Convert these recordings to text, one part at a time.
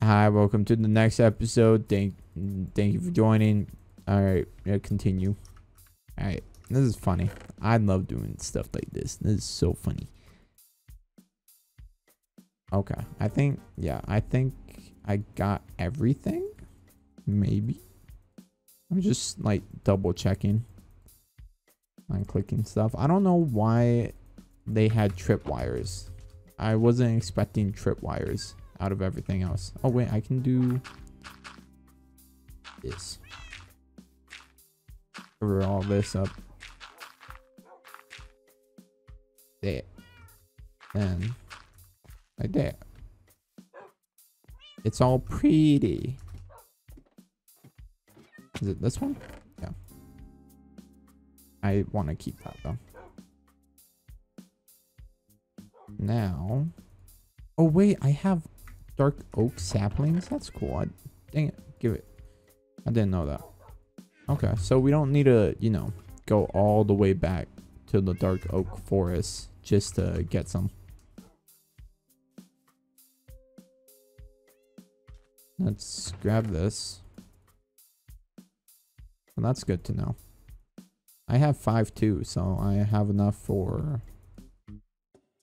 Hi, welcome to the next episode. Thank you for joining. All right, continue. All right, this is funny. I love doing stuff like this. This is so funny. Okay, I think I got everything. Maybe I'm just like double checking. I'm clicking stuff. I don't know why they had tripwires. I wasn't expecting tripwires out of everything else. Oh wait, I can do this. Cover all this up. There. And like that. It's all pretty. Is it this one? Yeah. I want to keep that though. Now. Oh wait, I have dark oak saplings. That's cool. Dang it. Give it. I didn't know that. Okay. So we don't need to, you know, go all the way back to the dark oak forest just to get some. Let's grab this. Well, that's good to know. I have 5 too, so I have enough for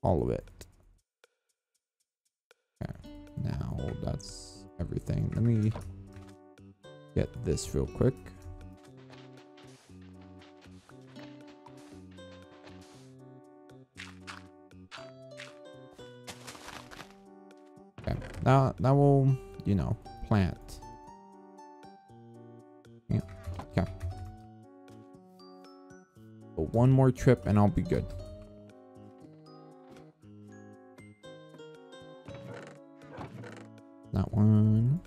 all of it. Now that's everything. Let me get this real quick. Okay, that will, you know, plant. Yeah. Okay. But one more trip and I'll be good. That one.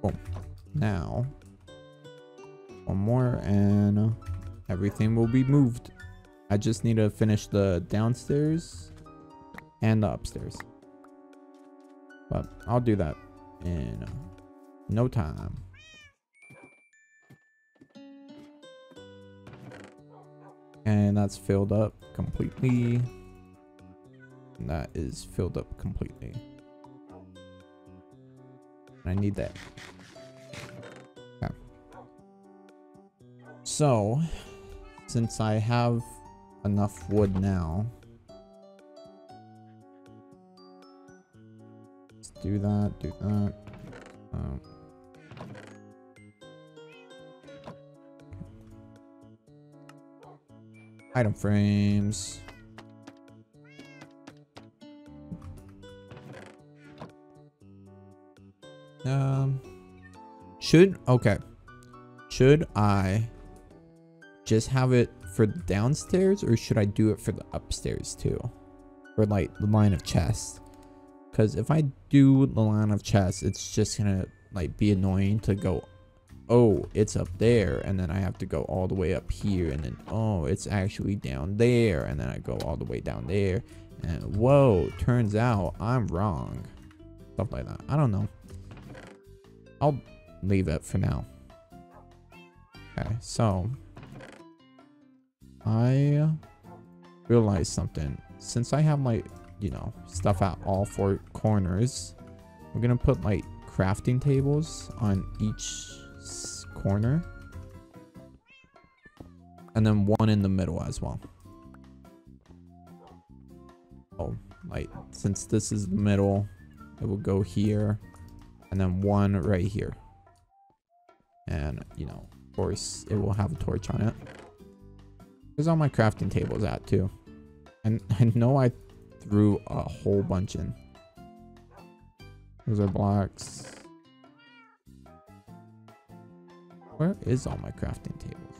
Boom. Now, one more and everything will be moved. I just need to finish the downstairs and the upstairs. But I'll do that in no time. And that's filled up completely. And that is filled up completely. I need that. Okay. So, since I have enough wood now, let's do that, do that. Item frames. Should I just have it for downstairs, or should I do it for the upstairs too? Or like the line of chests? Because if I do the line of chests, it's just gonna like be annoying to go. Oh, it's up there, and then I have to go all the way up here, and then oh, it's actually down there, and then I go all the way down there, and whoa, turns out I'm wrong. Stuff like that. I don't know. I'll leave it for now. Okay, so I realized something. Since I have like, you know, stuff at all 4 corners, we're gonna put like crafting tables on each corner, and then one in the middle as well. Oh, like since this is the middle, it will go here, and then one right here. And you know, of course, it will have a torch on it. There's all my crafting tables at too, and I know I threw a whole bunch in. Those are blocks. Where is all my crafting tables?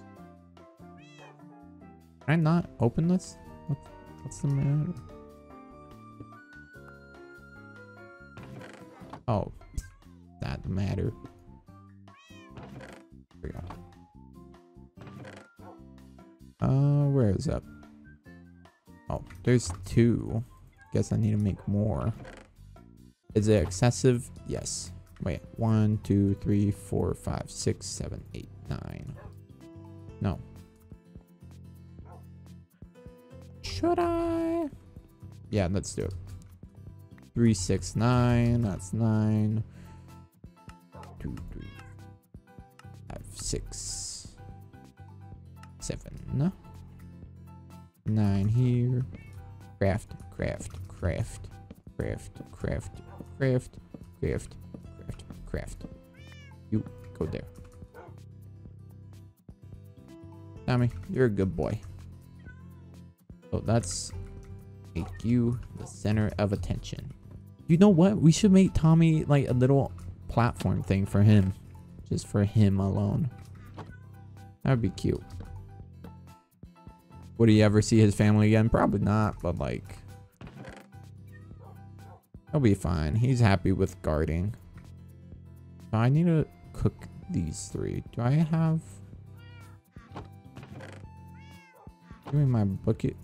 Can I not open this? What's the matter? Oh, that matter. Here we go. Where is that? Oh, there's 2. Guess I need to make more. Is it excessive? Yes. Wait, 1, 2, 3, 4, 5, 6, 7, 8, 9. No. Should I? Yeah, let's do it. 3, 6, 9. That's 9. 2, 3, 5, 6, 7. 9 here. Craft, craft, craft, craft, craft, craft, craft, craft, craft. You go there. Tommy, you're a good boy. So that's make you the center of attention. You know what? We should make Tommy like a little platform thing for him. Just for him alone. That would be cute. Would he ever see his family again? Probably not, but like... he'll be fine. He's happy with guarding. I need to cook these 3. Do I have... give me my bucket.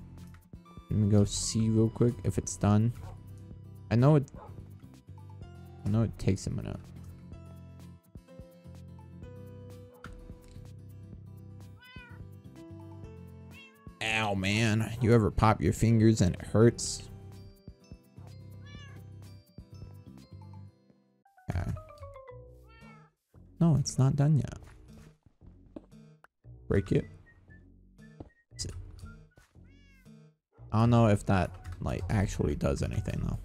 Let me go see real quick if it's done. I know it takes a minute. Ow, man. You ever pop your fingers and it hurts? Yeah. No, it's not done yet. Break it. I don't know if that like actually does anything though.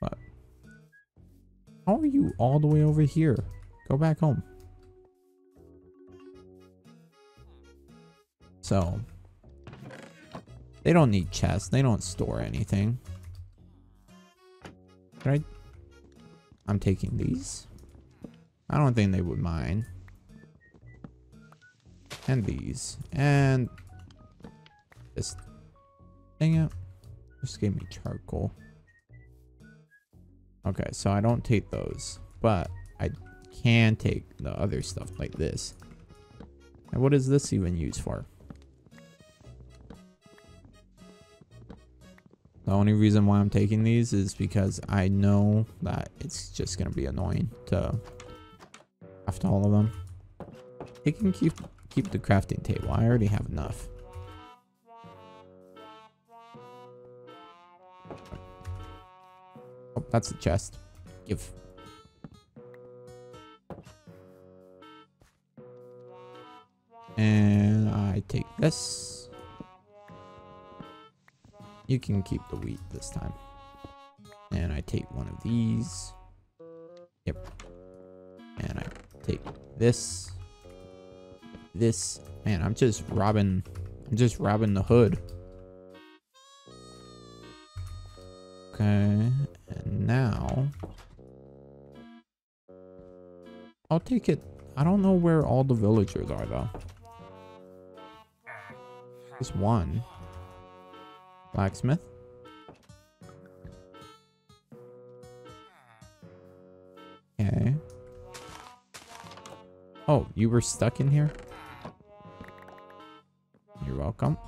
But how are you all the way over here? Go back home. So they don't need chests. They don't store anything. Right? I'm taking these. I don't think they would mind. And these. And this thing out just gave me charcoal. Okay, so I don't take those, but I can take the other stuff like this. And what is this even used for? The only reason why I'm taking these is because I know that it's just gonna be annoying to craft all of them. It can keep the crafting table. I already have enough. That's the chest. Give. And I take this. You can keep the wheat this time. And I take one of these. Yep. And I take this. This. Man, I'm just robbing the hood. Okay, and now I'll take it. I don't know where all the villagers are though. Just one. Blacksmith. Okay. Oh, you were stuck in here? You're welcome.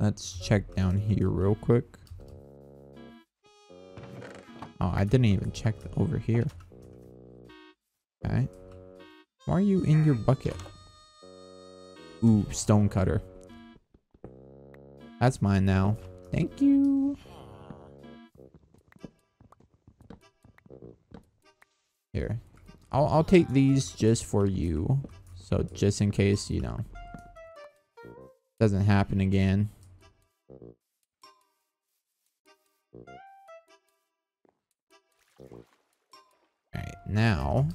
Let's check down here real quick. Oh, I didn't even check over here. Okay. Why are you in your bucket? Ooh, stone cutter. That's mine now. Thank you. Here. I'll take these just for you. So just in case, you know, doesn't happen again. Alright, now...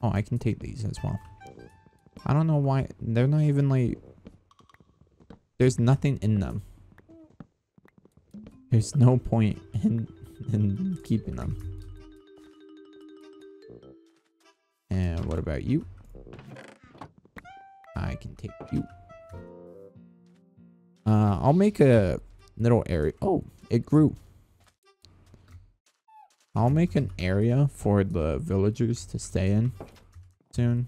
oh, I can take these as well. I don't know why... they're not even, like... there's nothing in them. There's no point in keeping them. And what about you? I can take you. I'll make a little area. Oh, it grew. I'll make an area for the villagers to stay in soon.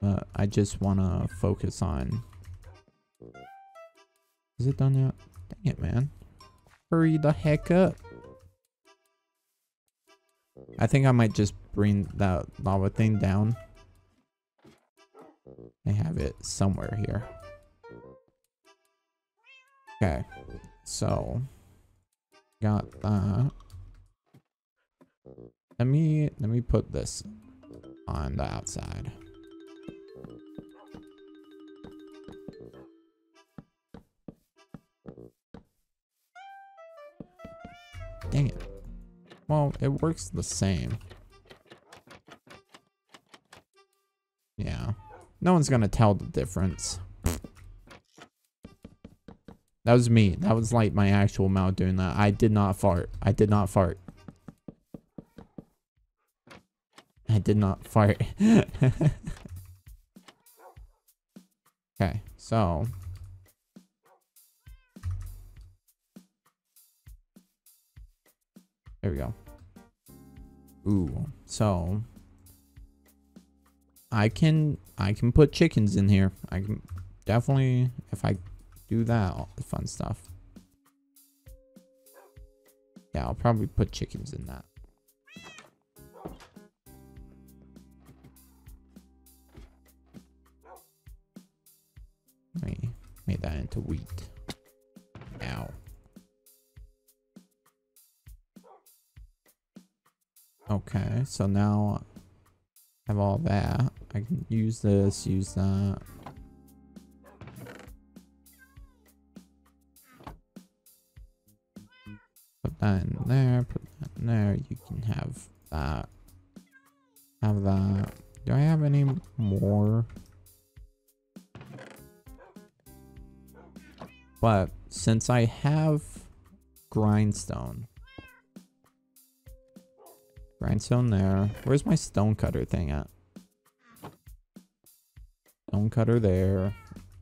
But I just want to focus on... is it done yet? Dang it, man. Hurry the heck up. I think I might just bring that lava thing down? I have it somewhere here. Okay, so got that. Let me put this on the outside. Dang it. Well, it works the same. Yeah. No one's gonna tell the difference. That was me. That was like my actual mouth doing that. I did not fart. I did not fart. I did not fart. Okay, so. There we go. Ooh, so I can put chickens in here. I can definitely, if I do that, all the fun stuff. Yeah, I'll probably put chickens in that. Let me make that into wheat. Ow. Okay, so now I have all that. I can use this, use that. Put that in there, put that in there. You can have that. Have that. Do I have any more? But since I have grindstone. Grindstone there. Where's my stonecutter thing at? Stonecutter there.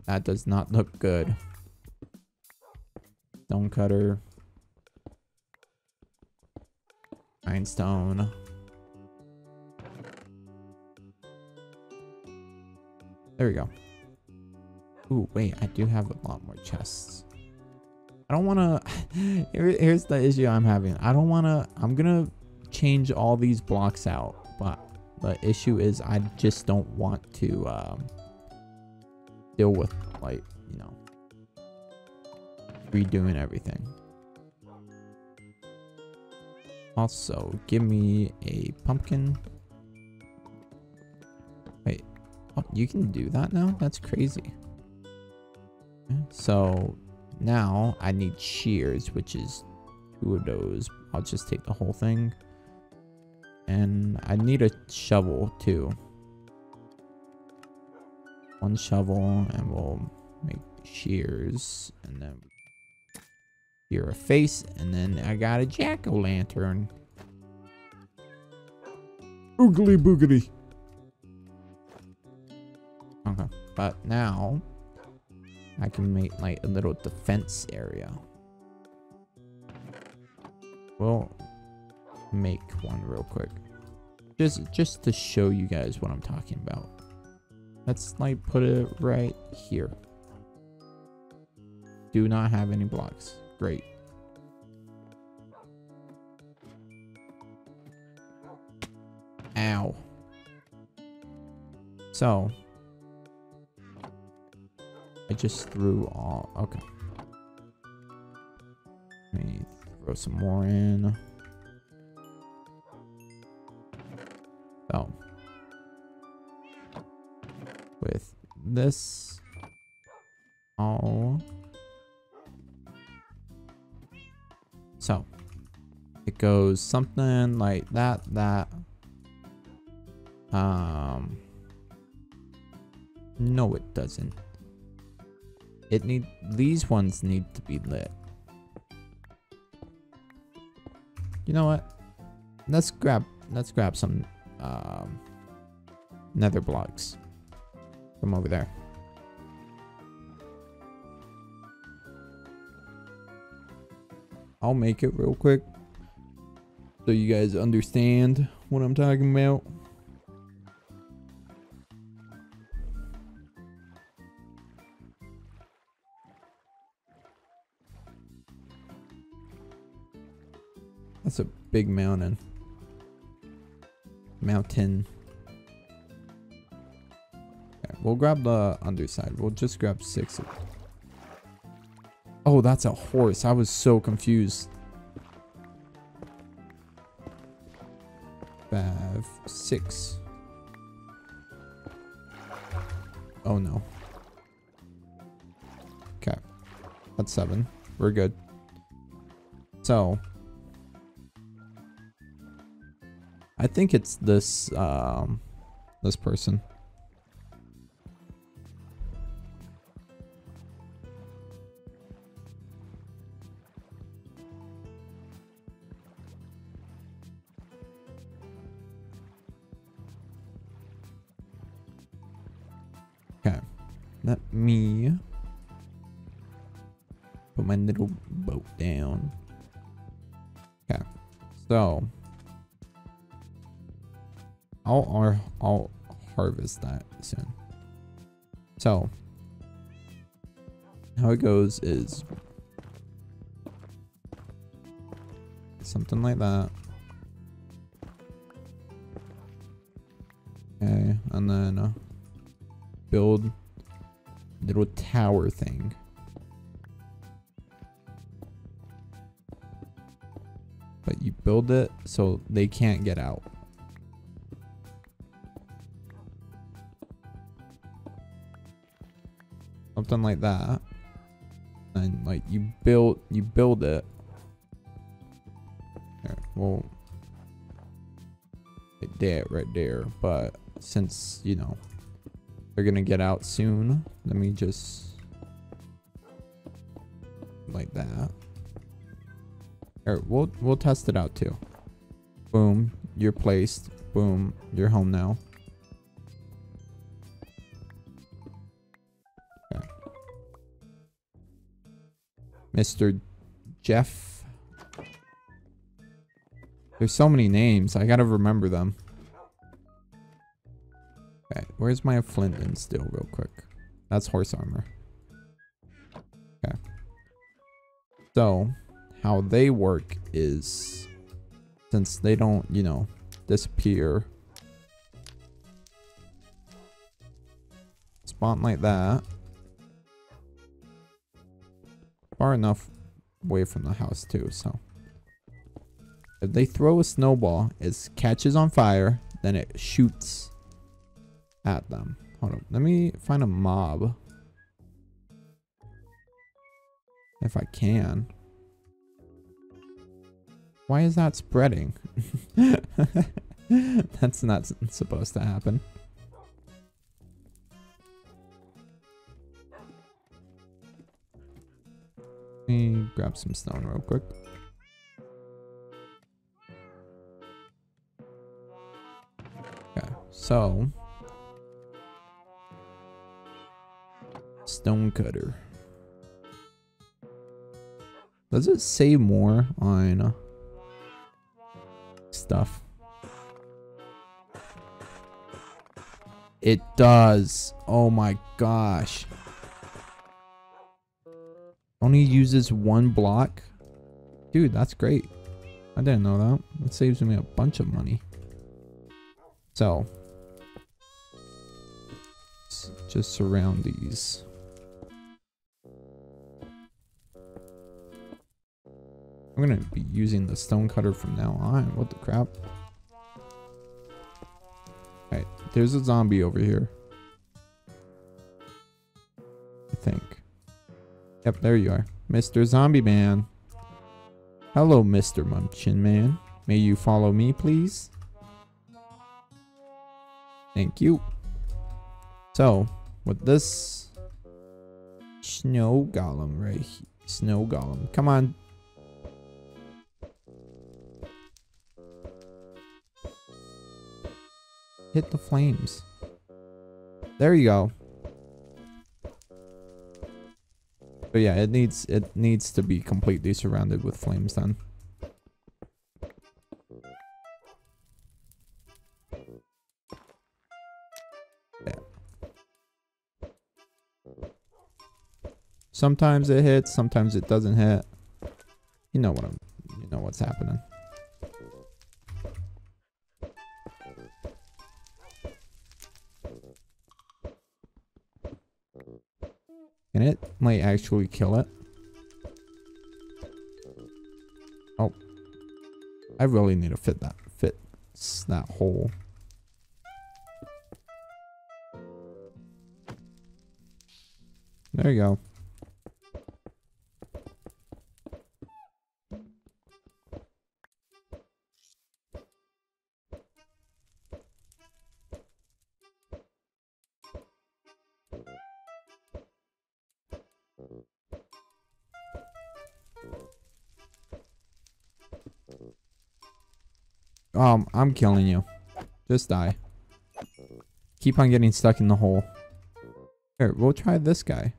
That does not look good. Stonecutter. Grindstone. There we go. Ooh, wait, I do have a lot more chests. I don't wanna, here's the issue I'm having. I don't wanna, I'm gonna change all these blocks out, but the issue is I just don't want to deal with, like, you know, redoing everything. Also, give me a pumpkin. Wait, oh, you can do that now? That's crazy. So now I need shears, which is 2 of those. I'll just take the whole thing. And I need a shovel too. 1 shovel, and we'll make shears, and then shear a face, and then I got a jack-o'-lantern. Oogly boogity. Okay, but now I can make like a little defense area. We'll make one real quick. Just to show you guys what I'm talking about. Let's like put it right here. Do not have any blocks. Great. Ow. So I just threw all, okay. Let me throw some more in. Oh. With this. Oh. So it goes something like that, that. No, it doesn't. It need, these ones need to be lit. You know what? Let's grab some nether blocks from over there. I'll make it real quick so you guys understand what I'm talking about. That's a big mountain. mountain. Okay, we'll grab the underside. We'll just grab 6 of them. Oh, that's a horse. I was so confused. 5, 6. Oh no. Okay. That's 7. We're good. So I think it's this this person. Let me put my little boat down. Okay, so I'll harvest that soon. So how it goes is something like that. Okay, and then build little tower thing. But you build it so they can't get out. Something like that. And like you build it. There, well, right there. But since, you know, they're gonna get out soon. Let me just like that. All right, we'll test it out too. Boom, you're placed. Boom, you're home now. Okay. Mr. Jeff. There's so many names. I gotta remember them. Okay, where's my flint and steel real quick? That's horse armor. Okay. So, how they work is, since they don't, you know, disappear. Spawn like that. Far enough away from the house too, so. If they throw a snowball, it catches on fire, then it shoots at them. Hold on, let me find a mob if I can. Why is that spreading? That's not supposed to happen. Let me grab some stone real quick. Okay, so stone cutter. Does it say more on stuff? It does. Oh my gosh. Only uses 1 block. Dude, that's great. I didn't know that. It saves me a bunch of money. So just surround these. I'm gonna be using the stone cutter from now on. What the crap? Alright, there's a zombie over here. I think. Yep, there you are. Mr. Zombie Man. Hello, Mr. Munchin Man. May you follow me, please? Thank you. So, with this snow golem right here. Snow golem. Come on. Hit the flames. There you go. But yeah, it needs to be completely surrounded with flames then. Yeah. Sometimes it hits, sometimes it doesn't hit. You know what's happening. and it might actually kill it. Oh, I really need to fit that hole. There you go. I'm killing you. Just die. Keep on getting stuck in the hole. Here, we'll try this guy.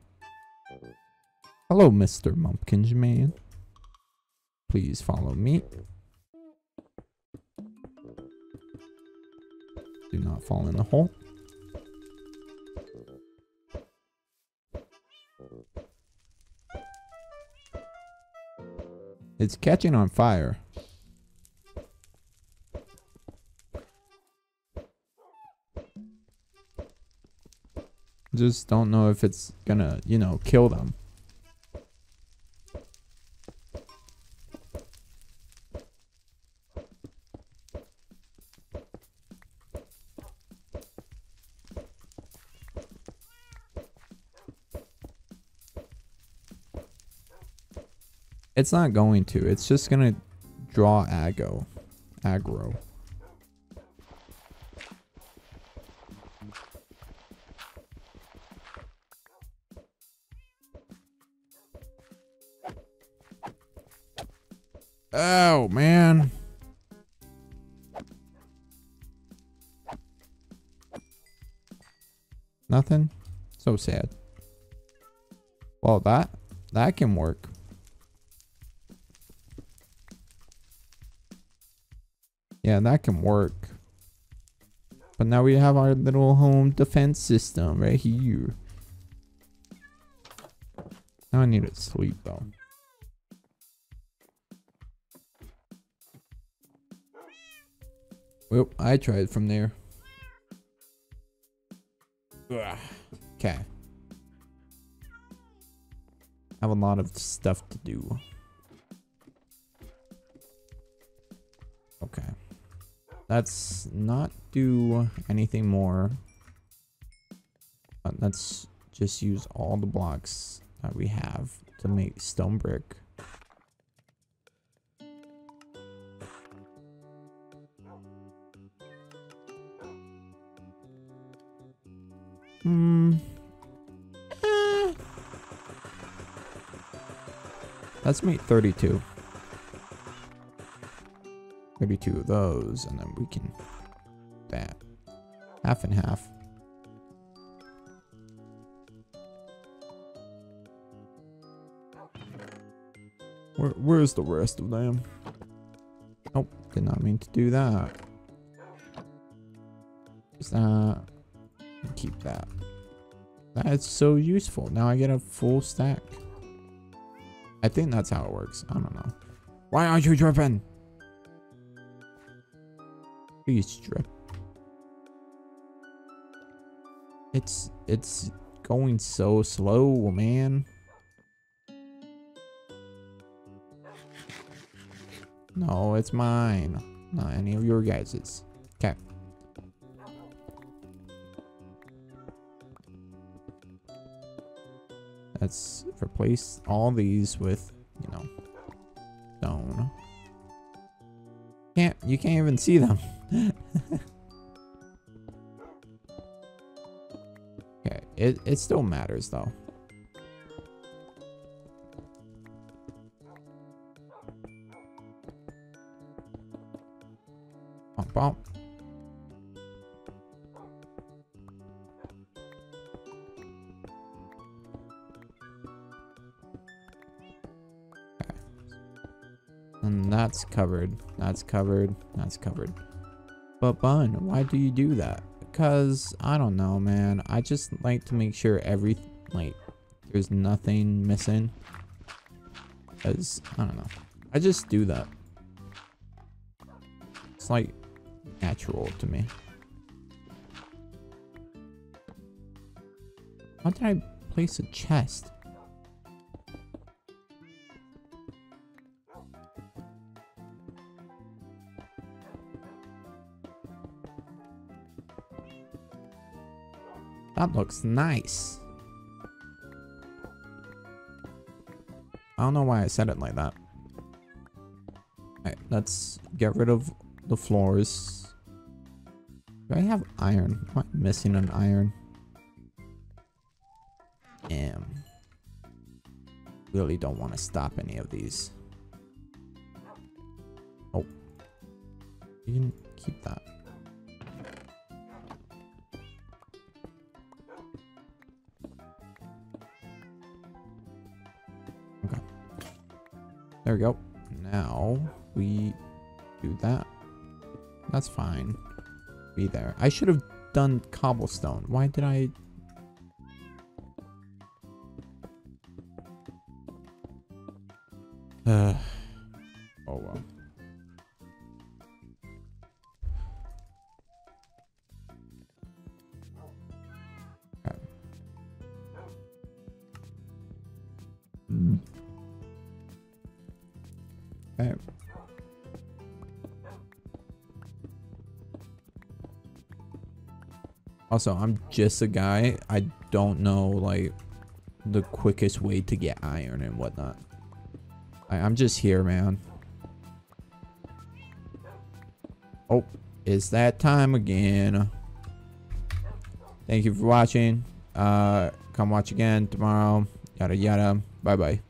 Hello, Mr. Mumpkins Man. Please follow me. Do not fall in the hole. It's catching on fire. Just don't know if it's gonna, you know, kill them. It's not going to. It's just gonna draw aggro. Oh, man. Nothing. So sad. Well, that can work. Yeah, that can work. But now we have our little home defense system right here. Now I need to sleep, though. Well, I tried from there. Okay. I have a lot of stuff to do. Okay. Let's not do anything more. Let's just use all the blocks that we have to make stone brick. Let's make 32. 32 of those, and then we can that half and half. Where's the rest of them? Nope, did not mean to do that. Just that. Keep that. That's so useful. Now I get a full stack. I think that's how it works. I don't know. Why aren't you dripping? Please drip. It's going so slow, man. No, it's mine. Not any of your guys's. Okay. Let's replace all these with, you know, stone. You can't even see them. Okay, it still matters though. Bump, bump. That's covered. That's covered. That's covered. But Bun, why do you do that? Because I don't know, man. I just like to make sure there's nothing missing. Cause I don't know. I just do that. It's like natural to me. How did I place a chest. That looks nice. I don't know why I said it like that. Alright, let's get rid of the floors. Do I have iron? Am I missing an iron? Damn. Really don't want to stop any of these. Oh. You can keep that. Okay. There we go. Now we do that. That's fine. Be there. I should have done cobblestone. Why did I? Oh well. Okay. Okay. Also, I'm just a guy. I don't know, like, the quickest way to get iron and whatnot. I'm just here, man. Oh, it's that time again. Thank you for watching. Come watch again tomorrow. Yada, yada. Bye-bye.